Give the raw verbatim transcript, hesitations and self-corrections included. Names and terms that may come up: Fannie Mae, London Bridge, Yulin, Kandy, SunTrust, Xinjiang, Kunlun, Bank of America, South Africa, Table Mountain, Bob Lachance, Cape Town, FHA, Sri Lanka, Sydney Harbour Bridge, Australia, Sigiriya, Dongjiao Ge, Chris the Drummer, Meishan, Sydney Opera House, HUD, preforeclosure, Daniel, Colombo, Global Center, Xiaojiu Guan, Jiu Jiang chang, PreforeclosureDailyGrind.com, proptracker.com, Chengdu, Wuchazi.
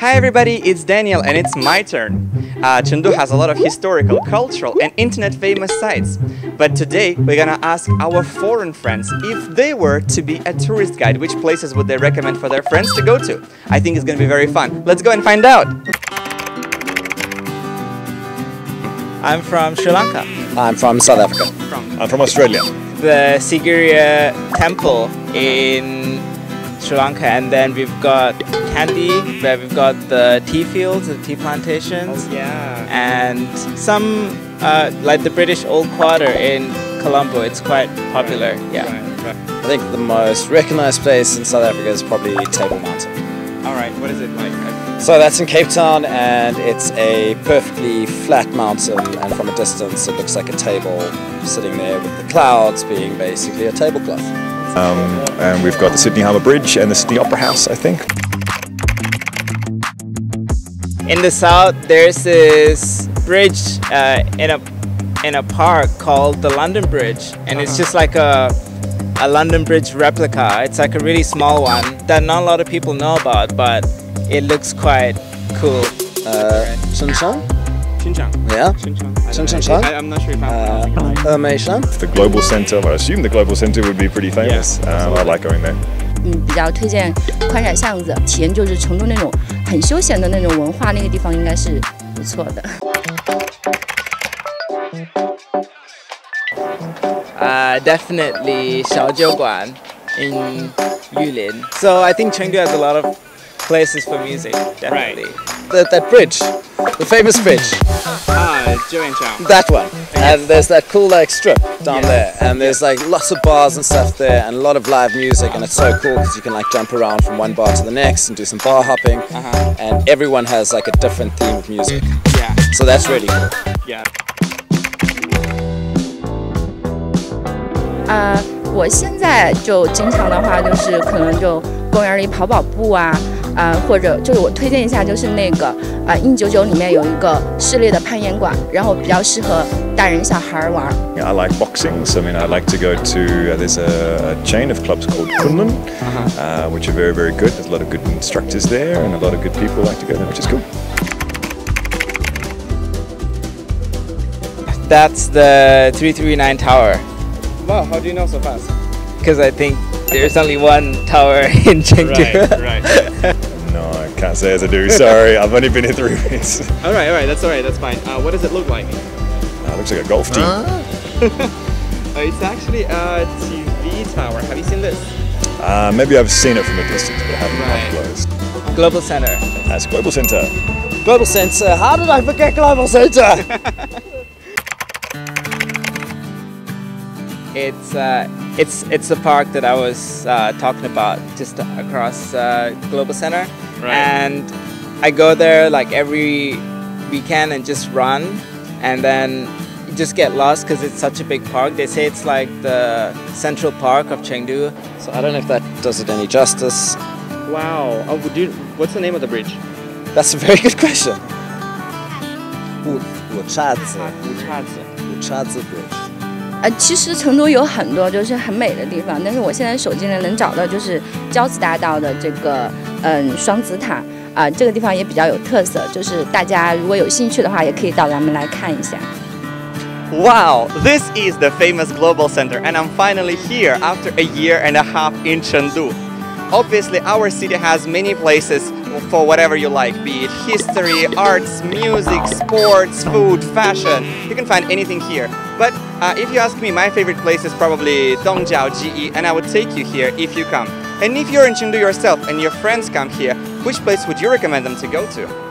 Hi everybody, it's Daniel and it's my turn. Uh, Chengdu has a lot of historical, cultural and internet famous sites. But today we're gonna ask our foreign friends if they were to be a tourist guide, which places would they recommend for their friends to go to? I think it's gonna be very fun. Let's go and find out! I'm from Sri Lanka. I'm from South Africa. From? I'm from Australia. The Sigiriya temple in Sri Lanka, and then we've got Kandy, where we've got the tea fields and tea plantations. Oh, yeah. And some, uh, like the British Old Quarter in Colombo, it's quite popular. Right. Yeah. Right. Right. I think the most recognized place in South Africa is probably Table Mountain. Alright, what is it like? So that's in Cape Town, and it's a perfectly flat mountain, and from a distance it looks like a table sitting there with the clouds being basically a tablecloth. Um, and we've got the Sydney Harbour Bridge and the Sydney Opera House, I think. In the south, there's this bridge uh, in a in a park called the London Bridge, and it's just like a a London Bridge replica. It's like a really small one that not a lot of people know about, but it looks quite cool. Uh, Xinjiang? Xinjiang. Yeah. Xinjiang. Xinjiang. I'm not sure if I'm pronouncing it. Meishan. The Global Center. Well, I assume the Global Center would be pretty famous. Yeah, um, I like going there. 嗯，比较推荐宽窄巷子，体验就是成都那种很休闲的那种文化，那个地方应该是不错的。Uh, definitely Xiaojiu Guan in Yulin. So I think Chengdu has a lot of places for music. Definitely. Right. That that bridge, the famous bridge. Ah, Jiu Jiang chang. That one. And there's that cool like strip down yes. there, and there's like lots of bars and stuff there, and a lot of live music, and it's so cool because you can like jump around from one bar to the next and do some bar hopping, uh-huh. and everyone has like a different theme of music. Yeah. So that's really cool. Yeah. Uh, 我现在就经常的话，就是可能就公园里跑跑步啊。 啊、呃，或者就是我推荐一下，就是那个啊，一九九里面有一个室内的攀岩馆，然后比较适合大人小孩玩。I like boxing, so I mean I like to go to uh, there's a, a chain of clubs called Kunlun, uh, which are very very good. There's a lot of good instructors there, and a lot of good people like to go there, which is cool. That's the three three nine tower. Wow, how do you know so fast? Because I think. There's only one tower in Chengdu. Right, right. No, I can't say as I do, sorry. I've only been here three weeks. Alright, alright, that's alright, that's fine. Uh, what does it look like? Uh, it looks like a golf tee. Ah. uh, it's actually a T V tower. Have you seen this? Uh, maybe I've seen it from a distance, but I haven't right. up close. Global Center. That's Global Center. Global Center. How did I forget Global Center? It's uh, it's it's the park that I was uh, talking about, just across uh, Global Center, right. and I go there like every weekend and just run, and then just get lost because it's such a big park. They say it's like the Central Park of Chengdu. So I don't know if that does it any justice. Wow! Oh, dude, what's the name of the bridge? That's a very good question. Wuchazi. Wuchazi. Wuchazi Bridge. 呃，其实成都有很多就是很美的地方，但是我现在手机呢能找到就是交子大道的这个嗯双子塔啊、呃，这个地方也比较有特色，就是大家如果有兴趣的话，也可以到咱们来看一下。Wow, this is the famous Global Center, and I'm finally here after a year and a half in Chengdu. Obviously, our city has many places for whatever you like, be it history, arts, music, sports, food, fashion. You can find anything here. But uh, if you ask me, my favorite place is probably Dongjiao Ge, and I would take you here if you come. And if you're in Chengdu yourself and your friends come here, which place would you recommend them to go to?